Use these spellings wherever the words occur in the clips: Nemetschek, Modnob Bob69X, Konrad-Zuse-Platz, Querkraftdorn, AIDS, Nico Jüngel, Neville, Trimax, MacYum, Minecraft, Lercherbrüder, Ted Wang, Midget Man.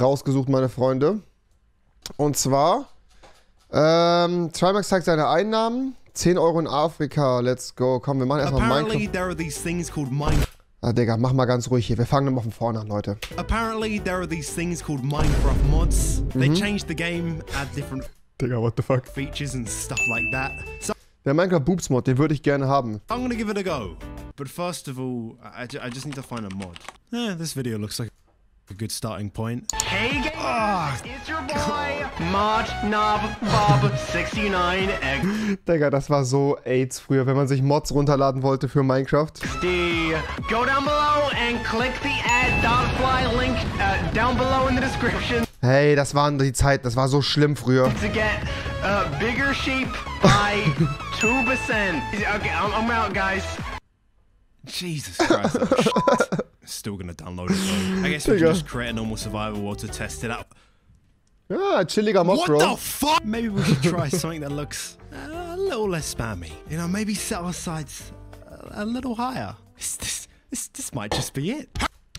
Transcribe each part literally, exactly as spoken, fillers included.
rausgesucht, meine Freunde. Und zwar, ähm, Trimax zeigt seine Einnahmen. zehn Euro in Afrika, let's go. Komm, wir machen erstmal Minecraft. Ah, Digga, mach mal ganz ruhig hier. Wir fangen nochmal von vorne an, Leute. Apparently there are these things called Minecraft mods. They change the game, add different Digga, what the fuck? Features and stuff like that. So der Minecraft Boobs Mod, den würde ich gerne haben. I'm gonna give it a go. But first of all, I, I just need to find a mod. Eh, this video looks like a good starting point. Hey guys, oh, it's your boy Modnob Bob sixty-nine X. Digga, das war so AIDS früher, wenn man sich Mods runterladen wollte für Minecraft. Die, go down below and click the add.fly link uh, down below in the description. Hey, das waren die Zeit, das war so schlimm früher. To get uh, bigger sheep by two percent. Okay, I'm, I'm out, guys. Jesus Christ. Still gonna download it. I guess we can just create a normal survival world to test it out. Ah, chilliger mod, bro. What the fuck? Maybe we should try something that looks a little less spammy. You know, maybe set our sights a little higher. This, this, this, this might just be it.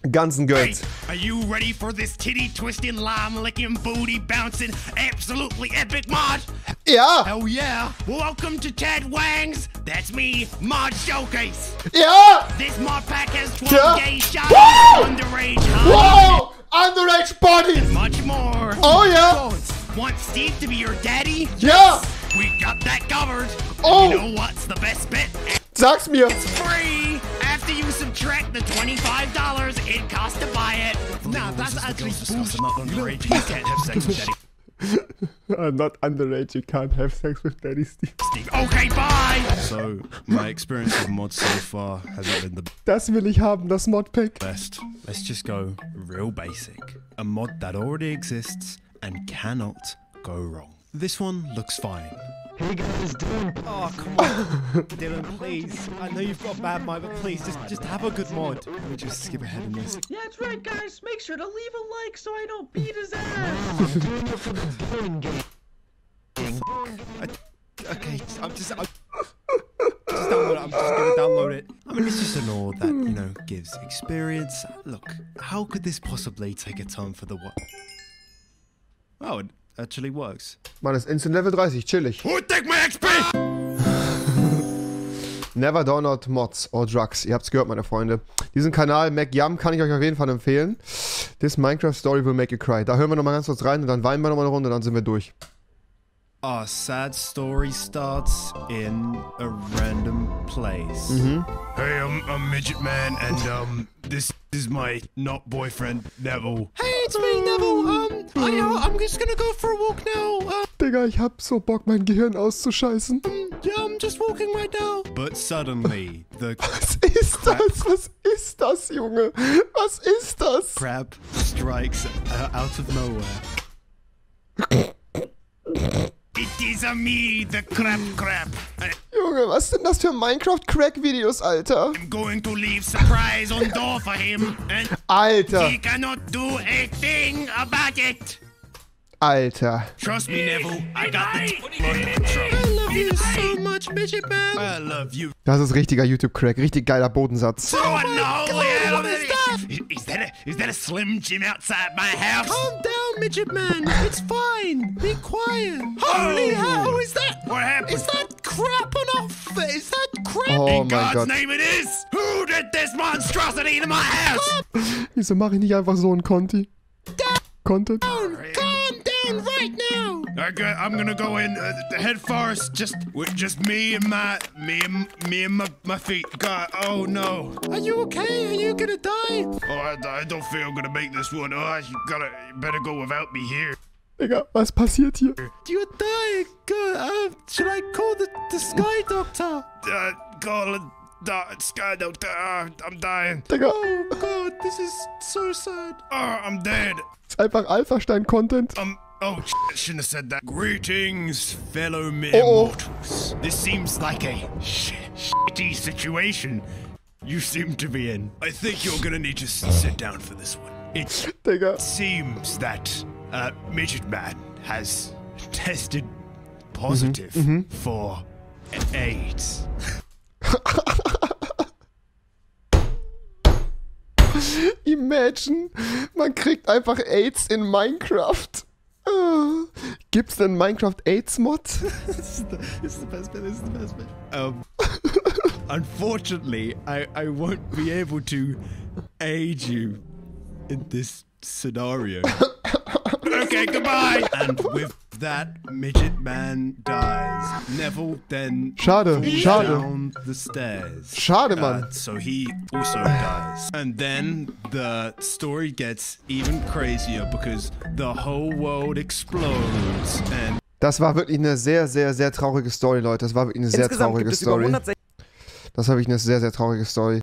Guns and Girls. Hey, are you ready for this titty twisting, lime licking, booty bouncing, absolutely epic mod? Yeah. Hell yeah. Welcome to Ted Wang's, that's me, mod showcase. Yeah. This mod pack has twelve yeah. gay shots, underage Whoa! Underage bodies. And much more. Oh yeah. So, want Steve to be your daddy? Yeah. Yes, we got that covered. Oh. You know what's the best bit? Sag's mir. It's free. After you subtract the twenty-five dollars it costs to buy it. Nah, that's actually bullshit. Not underage, you can't have sex with daddy. I'm not underage, you can't have sex with daddy Steve. Steve. Okay, bye! So, my experience with mods so far hasn't been the Das will ich haben, das Modpack. Best. Let's just go real basic. A mod that already exists and cannot go wrong. This one looks fine. Hey guys, Dylan. Oh, come on. Dylan, please. I know you've got bad mind, but please, just just have a good mod. Let me just skip ahead in this. Yeah, that's right, guys. Make sure to leave a like so I don't beat his ass. I'm doing it for the Dylan game. I, okay, I'm just... I'm, just download it. I'm just gonna download it. I mean, it's just an ore that, you know, gives experience. Look, how could this possibly take a turn for the what? Oh, it actually works. Man, das ist Instant Level dreißig, chillig. Who take my X P? Never download mods or drugs. Ihr habt's gehört, meine Freunde. Diesen Kanal MacYum kann ich euch auf jeden Fall empfehlen. This Minecraft Story will make you cry. Da hören wir nochmal ganz kurz rein und dann weinen wir nochmal eine Runde und dann sind wir durch. Our sad story starts in a random place. Mhm. Hey, I'm, I'm Midget Man and um, this is my not boyfriend, Neville. Hey, it's me, Neville. Um, I, uh, I'm just gonna go for a walk now. Uh, Digga, ich hab so Bock, mein Gehirn auszuscheißen. Um, yeah, I'm just walking right now. But suddenly, the... Was ist das? Was ist das, Junge? Was ist das? Crab strikes uh, out of nowhere. It is a me, the crap crap. Junge, was sind das für Minecraft-Crack-Videos, Alter? I'm going to leave surprise on door for him. And Alter. He cannot do a thing about it. Alter. Trust me, Neville. I got the I love you so much, Midget Man. I love you. Das ist richtiger YouTube-Crack. Richtig geiler Bodensatz. So I know it. What is that? Is that a, is that a Slim Jim outside my house? Calm down. Midget Man, it's fine. Be quiet. Holy oh. hell, is that? What happened? Is that crap on our face? Is that crap? Oh in God's God. Name it is. Who did this monstrosity to my house? Wieso mache ich nicht einfach so einen Conti? Content. Calm down right now. I got, I'm gonna go in uh, the head forest. Just, with just me and my, me and me and my, my feet. God, oh no. Are you okay? Are you gonna die? Oh, I, I don't feel I'm gonna make this one. Oh, I gotta, you better go without me here. Digga, was passiert hier? You're dying. Uh, should I call the, the sky doctor? Uh, call it. Da, sky doctor, uh, I'm dying. Digga. Oh God, this is so sad. Oh, I'm dead. Ist einfach Alpha-Stein-Content. Um, oh, I shouldn't have said that. Greetings, fellow mere oh. mortals. This seems like a sh shitty situation you seem to be in. I think you're gonna need to sit down for this one. It Digga. seems that uh, Midget Man has tested positive mm-hmm. Mm-hmm. for AIDS. Imagine, man kriegt einfach AIDS in Minecraft. Uh, gibt's denn Minecraft AIDS Mod? This is the, this is the best bit, this is the best bit. Um, unfortunately, I, I won't be able to aid you in this scenario. Okay, goodbye! And with that, Midget Man dies. Neville then schade, schade. down the stairs. Schade, man. Uh, so he also dies. And then the story gets even crazier because the whole world explodes. And das war wirklich eine sehr, sehr, sehr traurige Story, Leute. Das war wirklich eine sehr Insgesamt traurige Story. Das war wirklich eine sehr, sehr traurige Story.